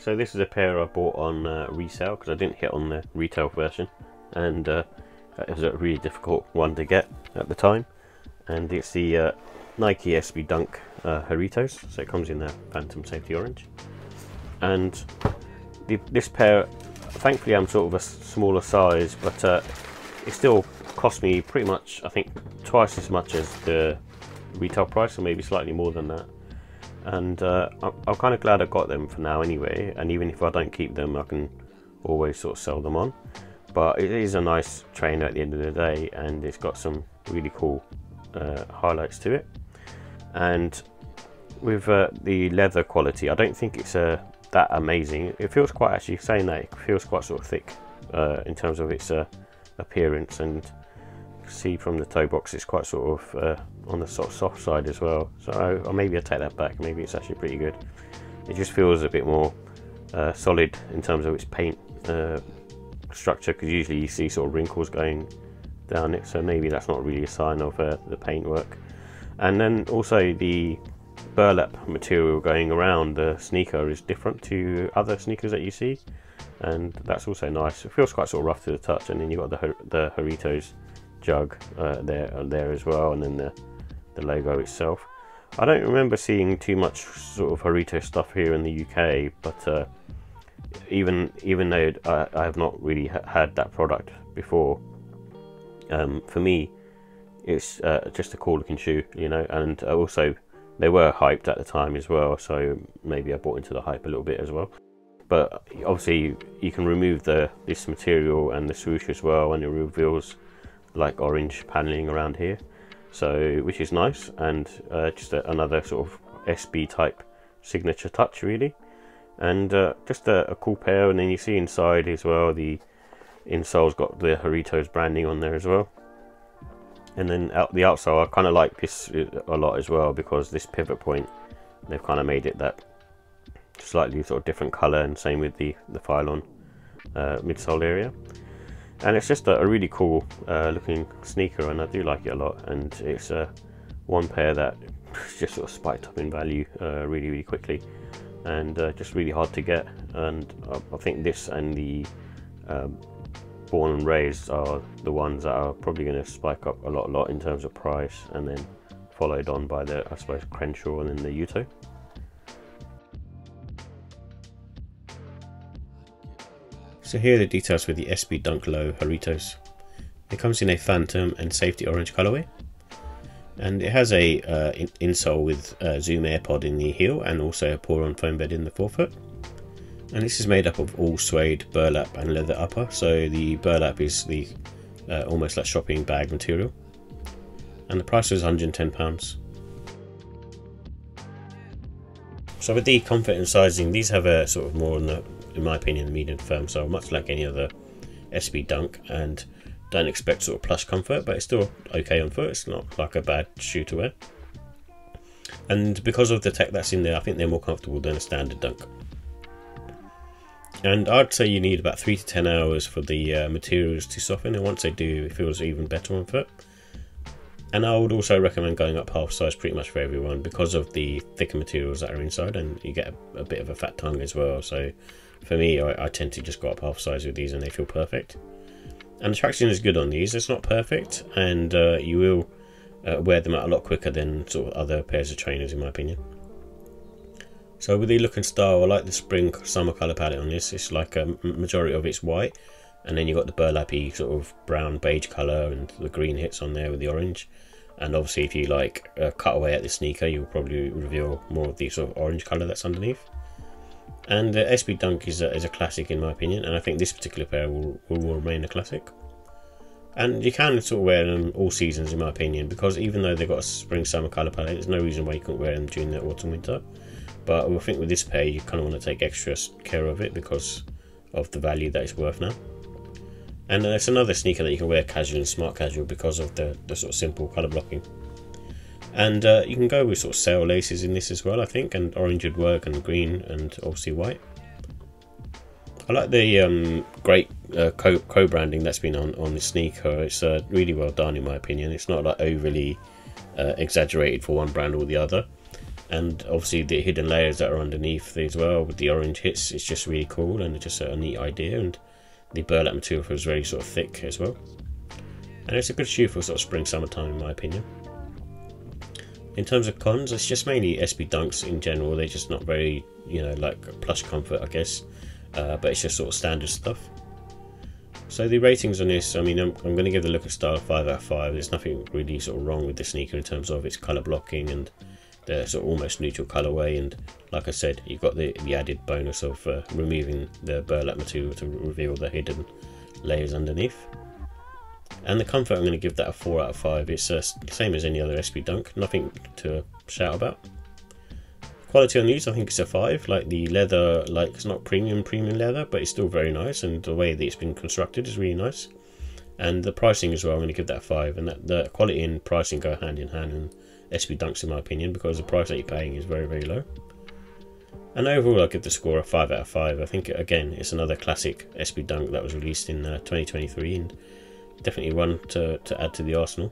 So this is a pair I bought on resale because I didn't hit on the retail version, and it was a really difficult one to get at the time. And it's the Nike SB Dunk Jarritos, so it comes in the Phantom Safety Orange. And this pair, thankfully I'm sort of a smaller size, but it still cost me pretty much, I think, twice as much as the retail price, or maybe slightly more than that. And I'm kind of glad I got them for now anyway, and even if I don't keep them I can always sort of sell them on. But it is a nice trainer at the end of the day, and it's got some really cool highlights to it. And with the leather quality, I don't think it's that amazing. It feels quite, actually saying that, it feels quite sort of thick in terms of its appearance, and see from the toe box it's quite sort of on the sort of soft side as well. So maybe I take that back, maybe it's actually pretty good. It just feels a bit more solid in terms of its paint structure, because usually you see sort of wrinkles going down it, so maybe that's not really a sign of the paint work. And then also the burlap material going around the sneaker is different to other sneakers that you see, and that's also nice. It feels quite sort of rough to the touch. And then you've got the Jarritos jug there as well, and then the logo itself. I don't remember seeing too much sort of Jarritos stuff here in the UK, but even though I have not really had that product before, for me it's just a cool looking shoe, you know. And also they were hyped at the time as well, so maybe I bought into the hype a little bit as well. But obviously you can remove this material and the swoosh as well, and it reveals like orange paneling around here, so which is nice. And just another sort of SB type signature touch really. And just a cool pair. And then you see inside as well, the insole's got the Jarritos branding on there as well. And then out the outsole, I kind of like this a lot as well, because this pivot point, they've kind of made it that slightly sort of different color, and same with the Phylon midsole area. And it's just a really cool looking sneaker, and I do like it a lot. And it's one pair that just sort of spiked up in value really, really quickly, and just really hard to get. And I think this and the Born and Raised are the ones that are probably going to spike up a lot in terms of price, and then followed on by the, I suppose, Crenshaw and then the Yuto. So here are the details for the SB Dunk Low Jarritos. It comes in a Phantom and Safety Orange colourway, and it has a insole with Zoom Airpod in the heel, and also a pour-on foam bed in the forefoot. And this is made up of all suede, burlap and leather upper, so the burlap is the almost like shopping bag material. And the price is £110. So with the comfort and sizing, these have a sort of more on the, in my opinion, the medium firm, so much like any other SB Dunk, and don't expect sort of plush comfort, but it's still okay on foot. It's not like a bad shoe to wear, and because of the tech that's in there, I think they're more comfortable than a standard Dunk. And I'd say you need about 3 to 10 hours for the materials to soften, and once they do, it feels even better on foot. And I would also recommend going up half size pretty much for everyone, because of the thicker materials that are inside, and you get a bit of a fat tongue as well. So for me, I tend to just go up half size with these, and they feel perfect. And the traction is good on these. It's not perfect, and you will wear them out a lot quicker than sort of other pairs of trainers, in my opinion. So with the look and style, I like the spring summer colour palette on this. It's like a majority of it's white, and then you've got the burlappy sort of brown beige colour, and the green hits on there with the orange. And obviously if you like cut away at the sneaker, you'll probably reveal more of the sort of orange colour that's underneath. And the SB Dunk is a classic, in my opinion, and I think this particular pair will remain a classic. And you can sort of wear them all seasons, in my opinion, because even though they've got a spring summer colour palette, there's no reason why you couldn't wear them during the autumn winter. But I think with this pair you kind of want to take extra care of it, because of the value that it's worth now. And it's another sneaker that you can wear casual and smart casual, because of the sort of simple colour blocking. And you can go with sort of sail laces in this as well, I think, and orange would work, and green, and obviously white. I like the great co-branding that's been on the sneaker. It's really well done, in my opinion. It's not like overly exaggerated for one brand or the other. and obviously the hidden layers that are underneath as well with the orange hits, it's just really cool, and it's just a neat idea. And the burlap material was very sort of thick as well, and it's a good shoe for sort of spring summertime in my opinion. In terms of cons, it's just mainly SB Dunks in general. They're just not very, you know, like plush comfort, I guess, but it's just sort of standard stuff. So the ratings on this, I mean, I'm going to give the look at style 5 out of 5. There's nothing really sort of wrong with the sneaker in terms of its colour blocking and the sort of almost neutral colourway, and like I said, you've got the added bonus of removing the burlap material to reveal the hidden layers underneath. And the comfort, I'm going to give that a 4 out of 5. It's the same as any other SB Dunk, nothing to shout about. Quality on these, I think it's a 5. Like the leather, like it's not premium leather, but it's still very nice, and the way that it's been constructed is really nice. And the pricing as well, I'm going to give that a 5. And that the quality and pricing go hand in hand in SB Dunks in my opinion, because the price that you're paying is very, very low. And overall, I give the score a 5 out of 5. I think again, it's another classic SB Dunk that was released in 2023, and definitely one to add to the arsenal.